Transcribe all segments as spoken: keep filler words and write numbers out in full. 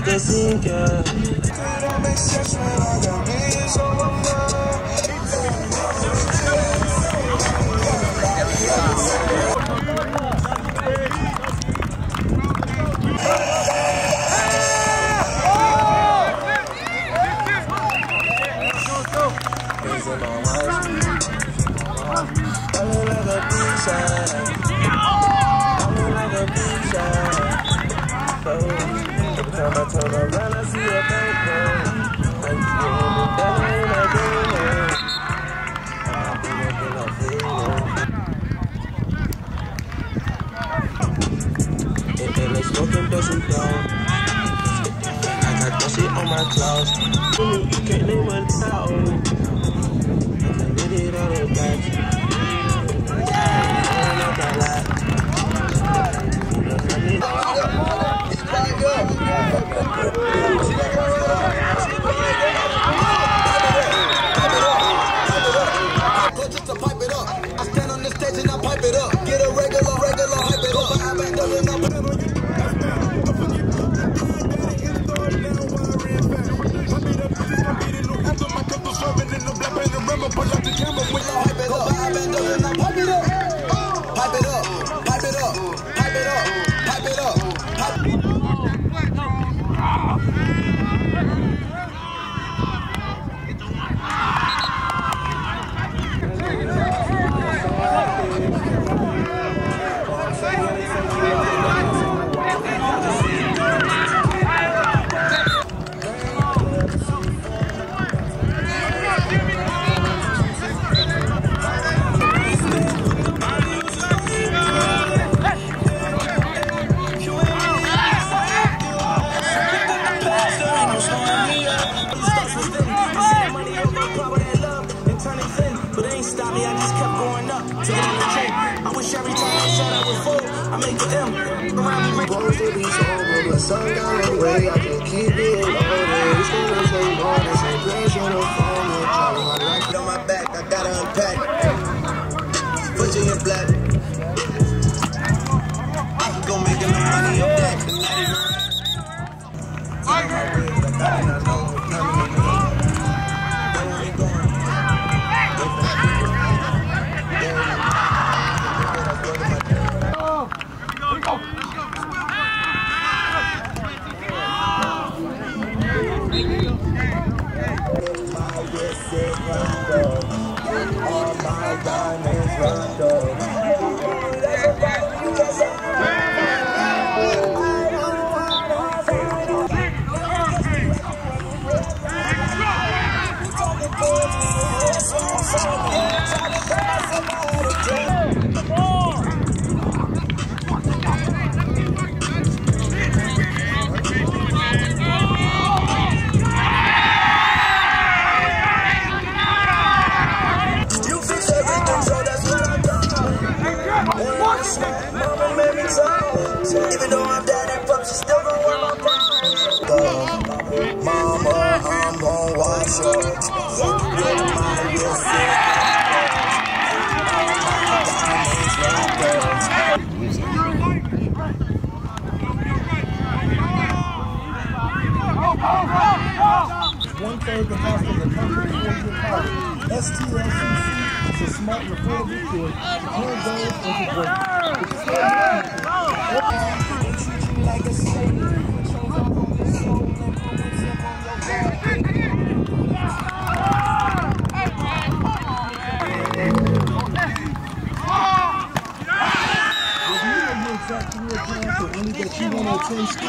like a sinker. Couldn't make sense when I got millions on my clouds. You can't live without me. I can get it out of that. I go just to pipe it up. I stand on the stage and I pipe it up. Get a regular, regular, hype it up. I back doesn't matter. One-third the cost of the country is the cost. S T L C C is a smart reforming tool to turn gold into gold. It's so important. They treat you like a slave. Shows up on your soul and puts up on your back. If you don't know exactly your plan for any that you want to change to,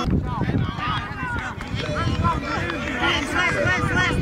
Let's, let's, let's, let's.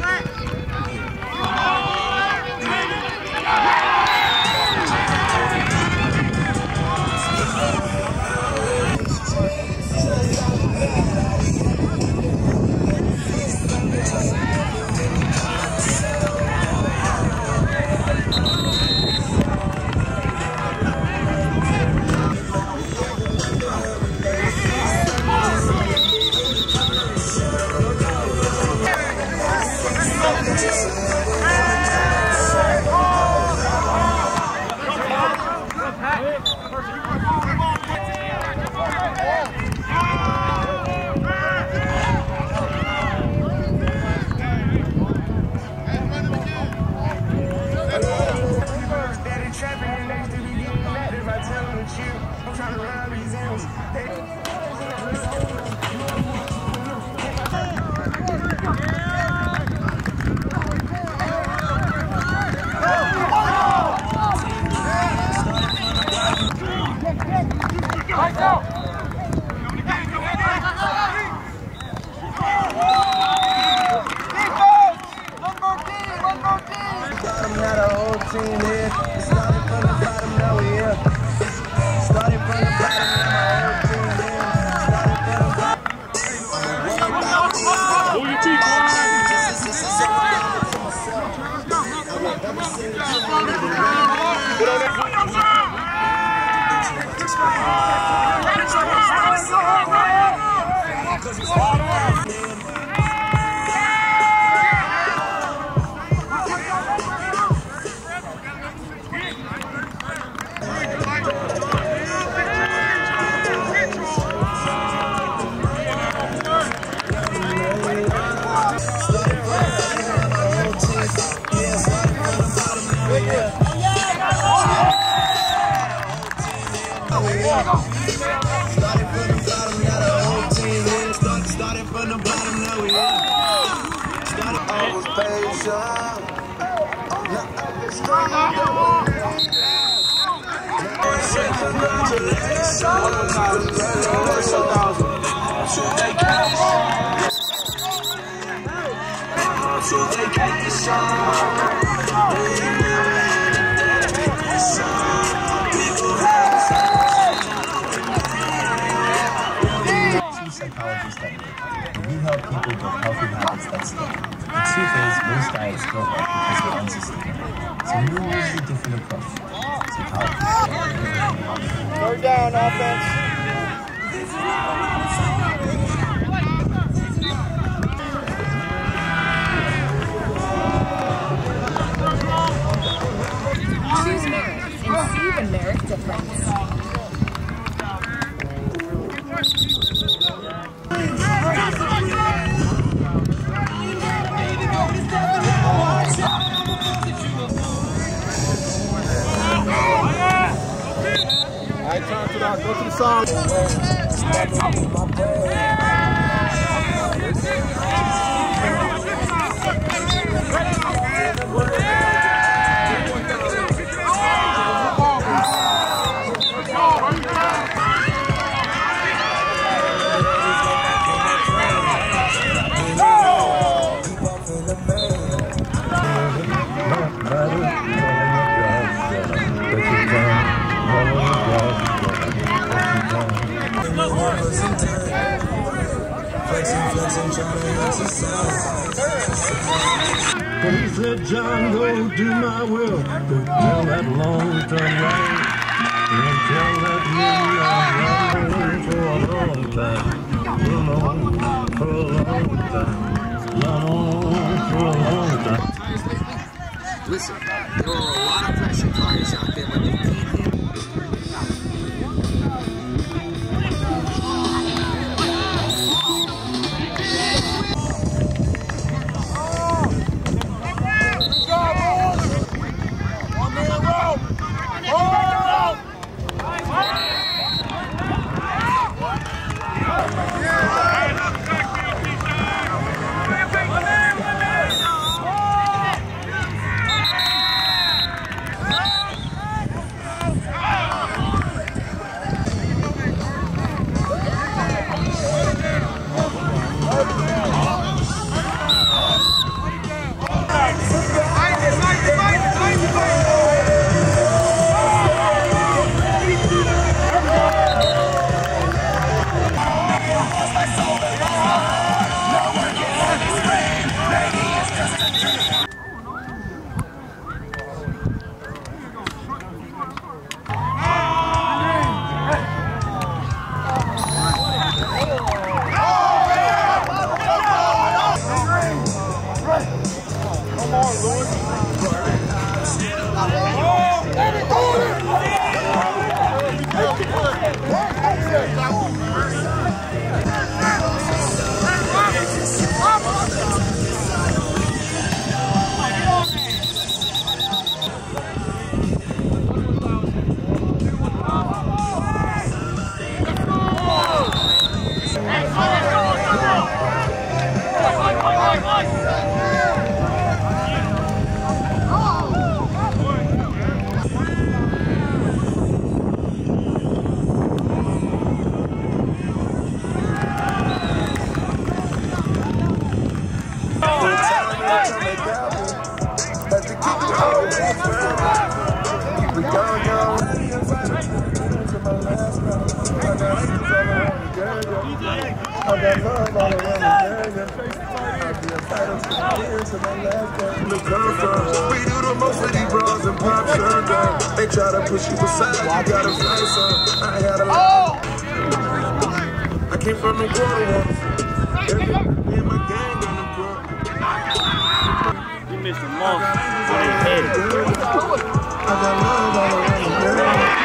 I We do the most of these bras and pop shirt down. They try to push you aside, you gotta fight some. I had a lot. I came from the quarter. Me and my gang on the court. You missed a month on his head. I got love all around.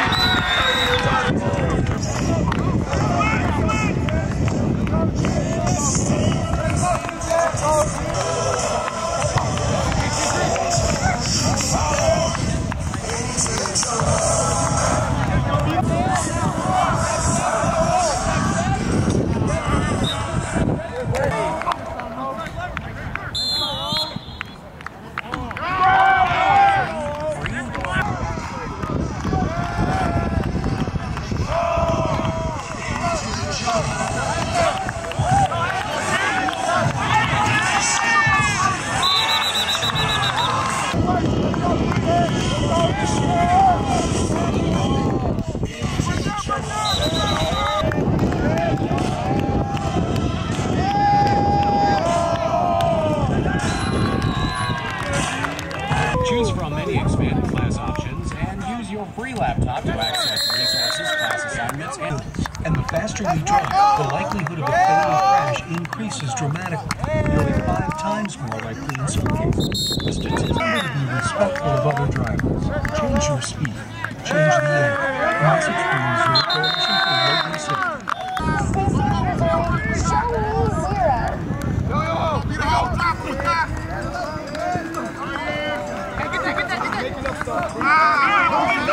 Choose from many expanded class options and use your free laptop to access resources, class assignments, and... And the faster you drive, the likelihood of a fatal crash increases dramatically, nearly five times more likely in some cases. The statistics to be respectful of other drivers. Change your speed. Change the air. Mass extremes your coalition for local safety. Wow.